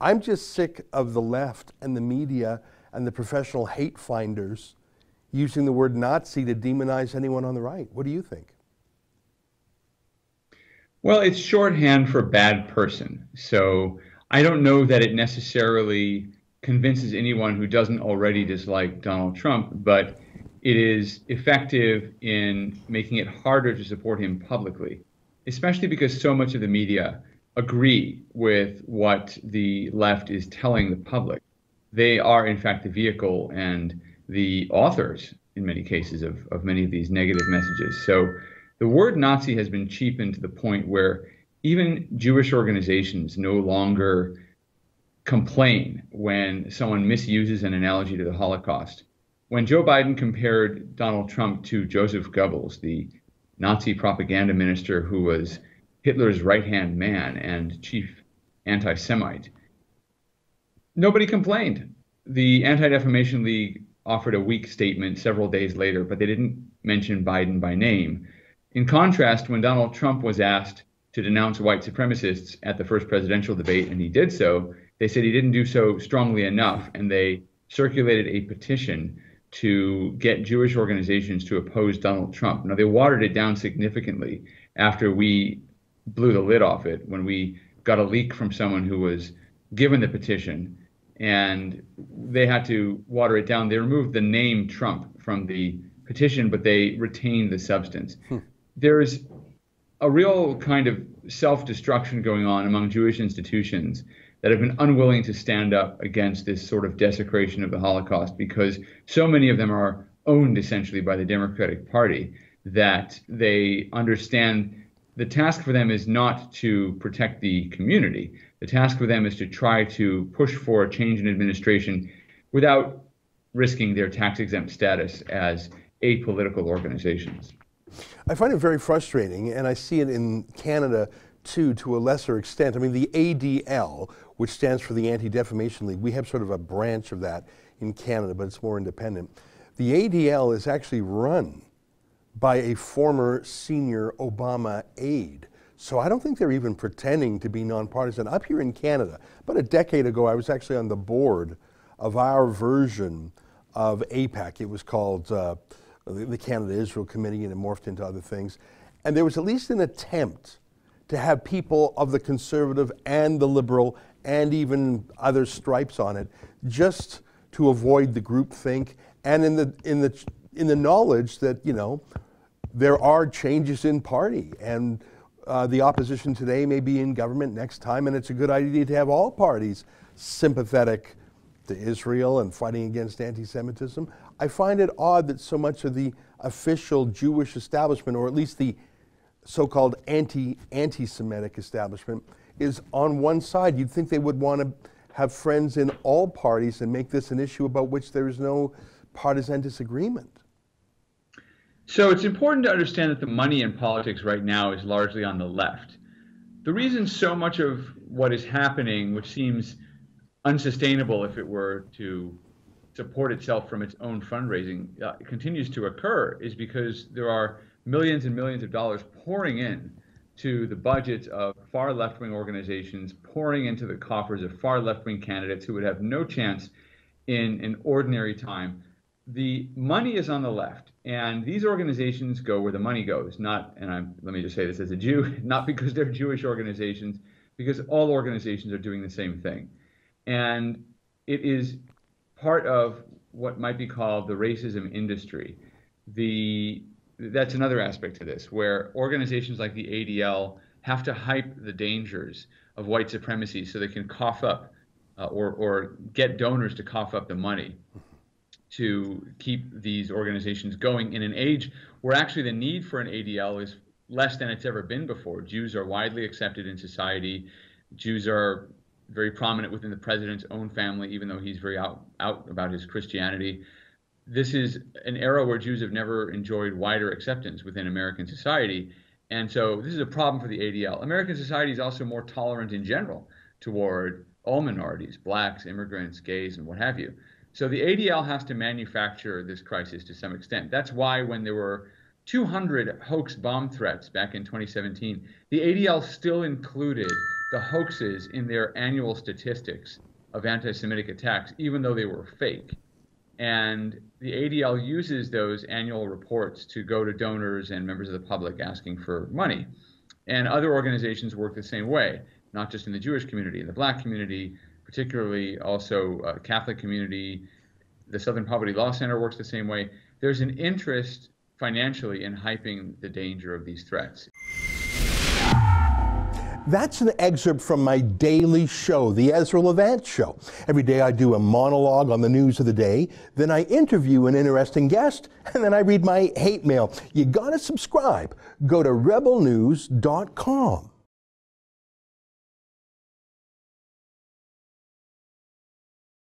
I'm just sick of the left and the media and the professional hate finders using the word Nazi to demonize anyone on the right. What do you think? Well, it's shorthand for bad person. So I don't know that it necessarily convinces anyone who doesn't already dislike Donald Trump, but it is effective in making it harder to support him publicly, especially because so much of the media agree with what the left is telling the public. They are, in fact, the vehicle and the authors, in many cases, of many of these negative messages. So the word Nazi has been cheapened to the point where even Jewish organizations no longer complain when someone misuses an analogy to the Holocaust. When Joe Biden compared Donald Trump to Joseph Goebbels, the Nazi propaganda minister who was Hitler's right-hand man and chief anti-Semite, nobody complained. The Anti-Defamation League offered a weak statement several days later, but they didn't mention Biden by name. In contrast, when Donald Trump was asked to denounce white supremacists at the first presidential debate, and he did so, they said he didn't do so strongly enough, and they circulated a petition to get Jewish organizations to oppose Donald Trump. Now, they watered it down significantly after we blew the lid off it, when we got a leak from someone who was given the petition, and they had to water it down. They removed the name Trump from the petition, but they retained the substance. There's a real kind of self-destruction going on among Jewish institutions that have been unwilling to stand up against this sort of desecration of the Holocaust, because so many of them are owned essentially by the Democratic Party that they understand the task for them is not to protect the community. The task for them is to try to push for a change in administration without risking their tax-exempt status as apolitical organizations. I find it very frustrating, and I see it in Canada too, to a lesser extent. I mean, the ADL, which stands for the Anti-Defamation League, we have sort of a branch of that in Canada, but it's more independent. The ADL is actually run by a former senior Obama aide. So I don't think they're even pretending to be nonpartisan. Up here in Canada, about a decade ago, I was actually on the board of our version of AIPAC. It was called the Canada-Israel Committee, and it morphed into other things. And there was at least an attempt to have people of the conservative and the liberal and even other stripes on it, just to avoid the groupthink, and in the knowledge that, you know, there are changes in party, and the opposition today may be in government next time, and it's a good idea to have all parties sympathetic to Israel and fighting against anti-Semitism. I find it odd that so much of the official Jewish establishment, or at least the so-called anti-Semitic establishment, is on one side. You'd think they would want to have friends in all parties and make this an issue about which there is no partisan disagreement. So it's important to understand that the money in politics right now is largely on the left. The reason so much of what is happening, which seems unsustainable if it were to support itself from its own fundraising, continues to occur, is because there are millions and millions of dollars pouring in to the budgets of far left-wing organizations, pouring into the coffers of far left-wing candidates who would have no chance in an ordinary time. The money is on the left, and these organizations go where the money goes, not, and let me just say this as a Jew, not because they're Jewish organizations, because all organizations are doing the same thing. And it is part of what might be called the racism industry. That's another aspect to this, where organizations like the ADL have to hype the dangers of white supremacy so they can cough up or get donors to cough up the money to keep these organizations going in an age where actually the need for an ADL is less than it's ever been before. Jews are widely accepted in society. Jews are very prominent within the president's own family, even though he's very out about his Christianity. This is an era where Jews have never enjoyed wider acceptance within American society. And so this is a problem for the ADL. American society is also more tolerant in general toward all minorities, blacks, immigrants, gays, and what have you. So the ADL has to manufacture this crisis to some extent. That's why when there were 200 hoax bomb threats back in 2017, the ADL still included the hoaxes in their annual statistics of anti-Semitic attacks, even though they were fake. And the ADL uses those annual reports to go to donors and members of the public asking for money. And other organizations work the same way, not just in the Jewish community, in the Black community, particularly also Catholic community. The Southern Poverty Law Center works the same way. There's an interest financially in hyping the danger of these threats. That's an excerpt from my daily show, The Ezra Levant Show. Every day I do a monologue on the news of the day, then I interview an interesting guest, and then I read my hate mail. You gotta subscribe. Go to rebelnews.com.